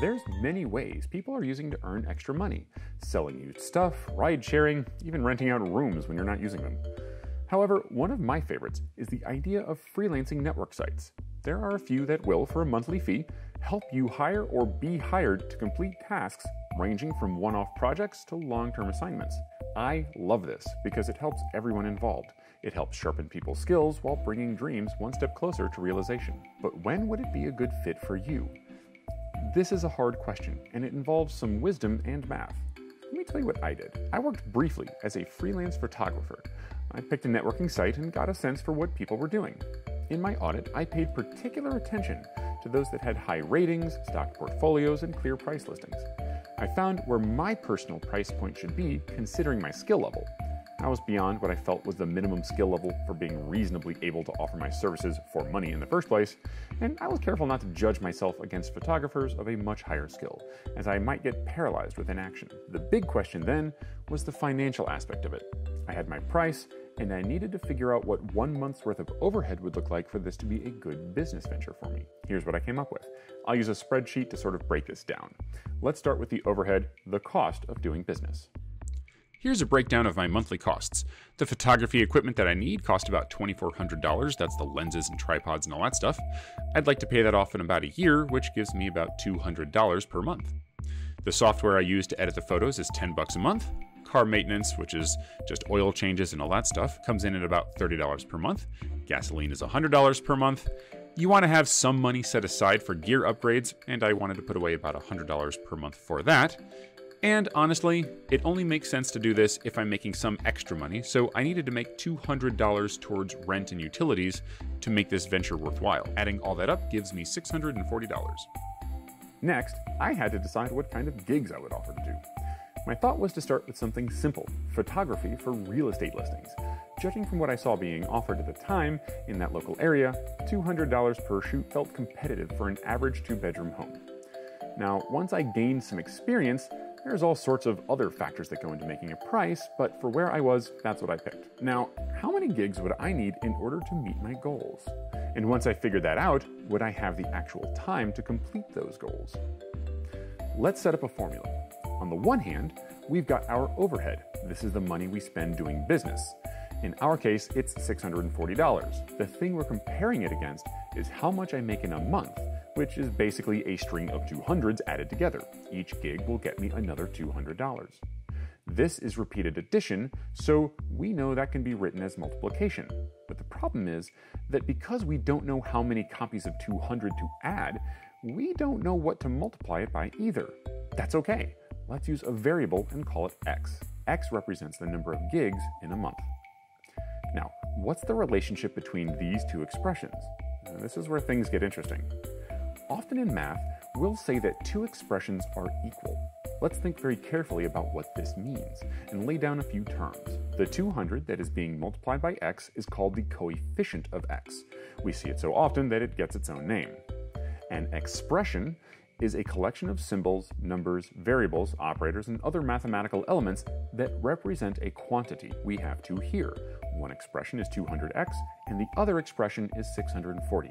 There's many ways people are using to earn extra money. Selling used stuff, ride sharing, even renting out rooms when you're not using them. However, one of my favorites is the idea of freelancing network sites. There are a few that will, for a monthly fee, help you hire or be hired to complete tasks ranging from one-off projects to long-term assignments. I love this because it helps everyone involved. It helps sharpen people's skills while bringing dreams one step closer to realization. But when would it be a good fit for you? This is a hard question, and it involves some wisdom and math. Let me tell you what I did. I worked briefly as a freelance photographer. I picked a networking site and got a sense for what people were doing. In my audit, I paid particular attention to those that had high ratings, stocked portfolios, and clear price listings. I found where my personal price point should be considering my skill level. I was beyond what I felt was the minimum skill level for being reasonably able to offer my services for money in the first place, and I was careful not to judge myself against photographers of a much higher skill, as I might get paralyzed with inaction. The big question then was the financial aspect of it. I had my price, and I needed to figure out what 1 month's worth of overhead would look like for this to be a good business venture for me. Here's what I came up with. I'll use a spreadsheet to sort of break this down. Let's start with the overhead, the cost of doing business. Here's a breakdown of my monthly costs. The photography equipment that I need cost about $2,400. That's the lenses and tripods and all that stuff. I'd like to pay that off in about a year, which gives me about $200 per month. The software I use to edit the photos is $10 a month. Car maintenance, which is just oil changes and all that stuff, comes in at about $30 per month. Gasoline is $100 per month. You want to have some money set aside for gear upgrades, and I wanted to put away about $100 per month for that. And honestly, it only makes sense to do this if I'm making some extra money, so I needed to make $200 towards rent and utilities to make this venture worthwhile. Adding all that up gives me $640. Next, I had to decide what kind of gigs I would offer to do. My thought was to start with something simple, photography for real estate listings. Judging from what I saw being offered at the time in that local area, $200 per shoot felt competitive for an average two-bedroom home. Now, once I gained some experience, there's all sorts of other factors that go into making a price, but for where I was, that's what I picked. Now, how many gigs would I need in order to meet my goals? And once I figured that out, would I have the actual time to complete those goals? Let's set up a formula. On the one hand, we've got our overhead. This is the money we spend doing business. In our case, it's $640. The thing we're comparing it against is how much I make in a month, which is basically a string of 200s added together. Each gig will get me another $200. This is repeated addition, so we know that can be written as multiplication. But the problem is that because we don't know how many copies of 200 to add, we don't know what to multiply it by either. That's okay. Let's use a variable and call it X. X represents the number of gigs in a month. Now, what's the relationship between these two expressions? Now, this is where things get interesting. Often in math, we'll say that two expressions are equal. Let's think very carefully about what this means and lay down a few terms. The 200 that is being multiplied by x is called the coefficient of x. We see it so often that it gets its own name. An expression is a collection of symbols, numbers, variables, operators, and other mathematical elements that represent a quantity. We have two here. One expression is 200x, and the other expression is 640.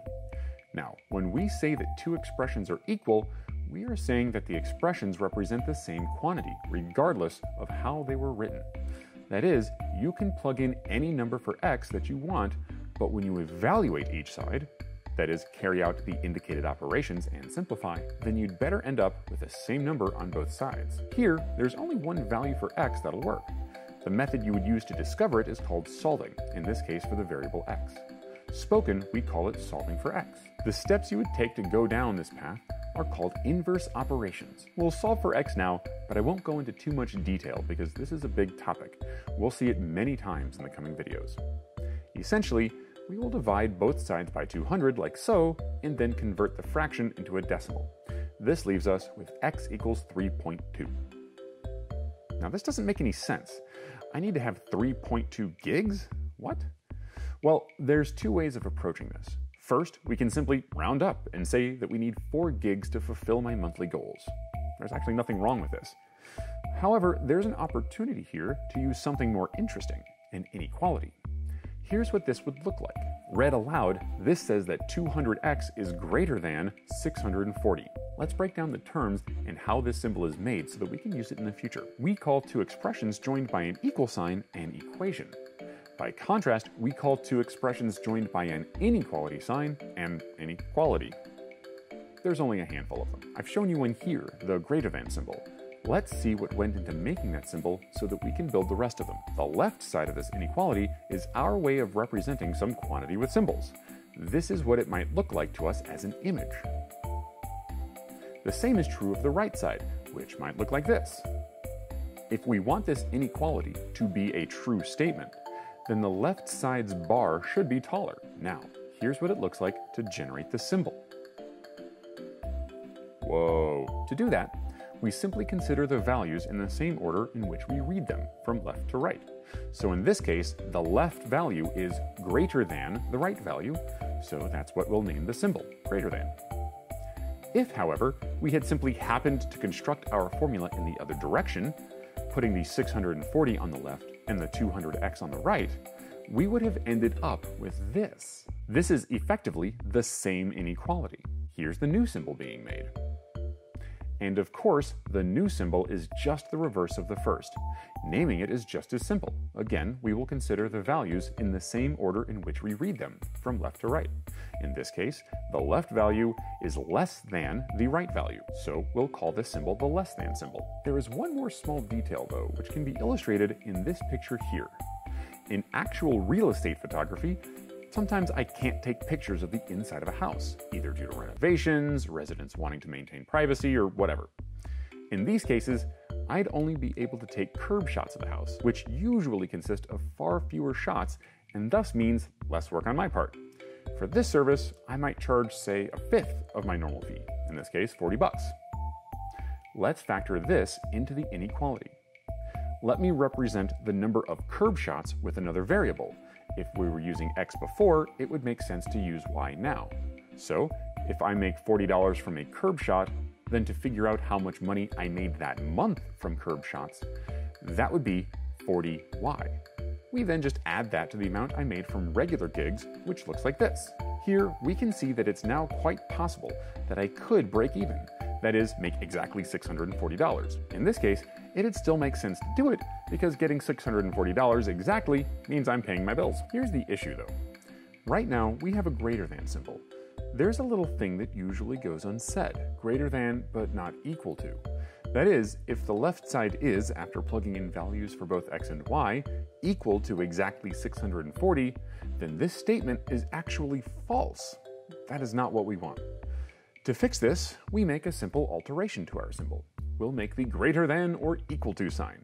Now, when we say that two expressions are equal, we are saying that the expressions represent the same quantity, regardless of how they were written. That is, you can plug in any number for x that you want, but when you evaluate each side, that is, carry out the indicated operations and simplify, then you'd better end up with the same number on both sides. Here, there's only one value for x that'll work. The method you would use to discover it is called solving, in this case for the variable x. Spoken, we call it solving for x. The steps you would take to go down this path are called inverse operations. We'll solve for x now, but I won't go into too much detail because this is a big topic. We'll see it many times in the coming videos. Essentially, we will divide both sides by 200 like so, and then convert the fraction into a decimal. This leaves us with x equals 3.2. Now this doesn't make any sense. I need to have 3.2 gigs? What? Well, there's two ways of approaching this. First, we can simply round up and say that we need 4 gigs to fulfill my monthly goals. There's actually nothing wrong with this. However, there's an opportunity here to use something more interesting, an inequality. Here's what this would look like. Read aloud, this says that 200x is greater than 640. Let's break down the terms and how this symbol is made so that we can use it in the future. We call two expressions joined by an equal sign an equation. By contrast, we call two expressions joined by an inequality sign an inequality. There's only a handful of them. I've shown you one here, the greater than symbol. Let's see what went into making that symbol so that we can build the rest of them. The left side of this inequality is our way of representing some quantity with symbols. This is what it might look like to us as an image. The same is true of the right side, which might look like this. If we want this inequality to be a true statement, then the left side's bar should be taller. Now, here's what it looks like to generate the symbol. Whoa! To do that, we simply consider the values in the same order in which we read them, from left to right. So in this case, the left value is greater than the right value, so that's what we'll name the symbol, greater than. If, however, we had simply happened to construct our formula in the other direction, putting the 640 on the left and the 200x on the right, we would have ended up with this. This is effectively the same inequality. Here's the new symbol being made. And of course, the new symbol is just the reverse of the first. Naming it is just as simple. Again, we will consider the values in the same order in which we read them, from left to right. In this case, the left value is less than the right value, so we'll call this symbol the less than symbol. There is one more small detail, though, which can be illustrated in this picture here. In actual real estate photography, sometimes I can't take pictures of the inside of a house, either due to renovations, residents wanting to maintain privacy, or whatever. In these cases, I'd only be able to take curb shots of the house, which usually consist of far fewer shots and thus means less work on my part. For this service, I might charge, say, 1/5 of my normal fee, in this case, $40. Let's factor this into the inequality. Let me represent the number of curb shots with another variable. If we were using X before, it would make sense to use Y now. So, if I make $40 from a curb shot, then to figure out how much money I made that month from curb shots, that would be 40Y. We then just add that to the amount I made from regular gigs, which looks like this. Here, we can see that it's now quite possible that I could break even. That is, make exactly $640. In this case, it'd still make sense to do it, because getting $640 exactly means I'm paying my bills. Here's the issue, though. Right now, we have a greater than symbol. There's a little thing that usually goes unsaid, greater than, but not equal to. That is, if the left side is, after plugging in values for both x and y, equal to exactly 640, then this statement is actually false. That is not what we want. To fix this, we make a simple alteration to our symbol. We'll make the greater than or equal to sign.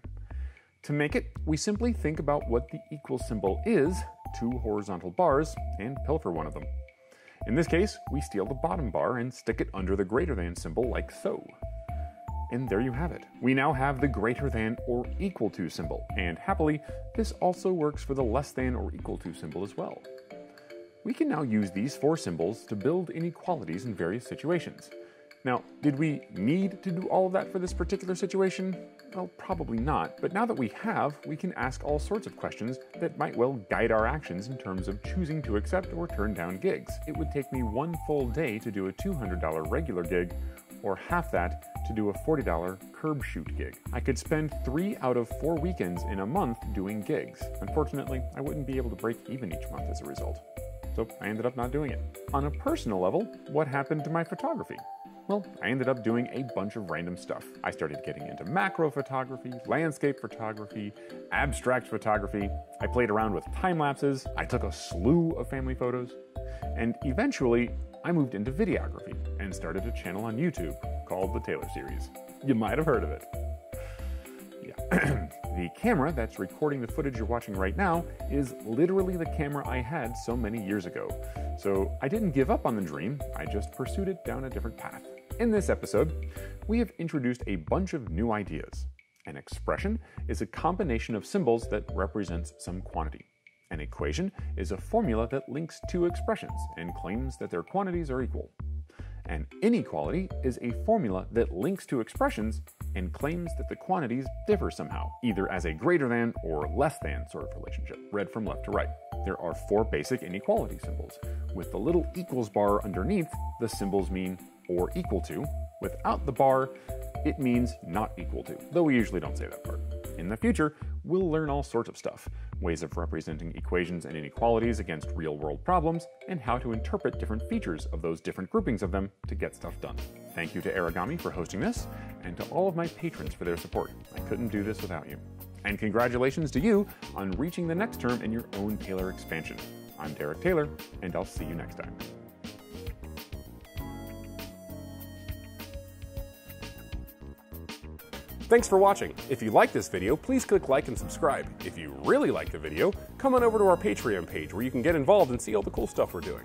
To make it, we simply think about what the equal symbol is, two horizontal bars, and pilfer one of them. In this case, we steal the bottom bar and stick it under the greater than symbol like so. And there you have it. We now have the greater than or equal to symbol, and happily, this also works for the less than or equal to symbol as well. We can now use these four symbols to build inequalities in various situations. Now, did we need to do all of that for this particular situation? Well, probably not, but now that we have, we can ask all sorts of questions that might well guide our actions in terms of choosing to accept or turn down gigs. It would take me one full day to do a $200 regular gig, or half that to do a $40 curb shoot gig. I could spend 3 out of 4 weekends in a month doing gigs. Unfortunately, I wouldn't be able to break even each month as a result. So I ended up not doing it. On a personal level, what happened to my photography? Well, I ended up doing a bunch of random stuff. I started getting into macro photography, landscape photography, abstract photography. I played around with time lapses. I took a slew of family photos. And eventually, I moved into videography and started a channel on YouTube called The Taylor Series. You might have heard of it. Yeah. The camera that's recording the footage you're watching right now is literally the camera I had so many years ago. So I didn't give up on the dream, I just pursued it down a different path. In this episode, we have introduced a bunch of new ideas. An expression is a combination of symbols that represents some quantity. An equation is a formula that links two expressions and claims that their quantities are equal. An inequality is a formula that links two expressions and claims that the quantities differ somehow, either as a greater than or less than sort of relationship, read from left to right. there are four basic inequality symbols. With the little equals bar underneath, the symbols mean or equal to. Without the bar, it means not equal to, though we usually don't say that part. In the future, we'll learn all sorts of stuff, ways of representing equations and inequalities against real-world problems, and how to interpret different features of those different groupings of them to get stuff done. Thank you to Erigami for hosting this, and to all of my patrons for their support. I couldn't do this without you. And congratulations to you on reaching the next term in your own Taylor expansion. I'm Derrick Taylor, and I'll see you next time. Thanks for watching. If you like this video, please click like and subscribe. If you really like the video, come on over to our Patreon page where you can get involved and see all the cool stuff we're doing.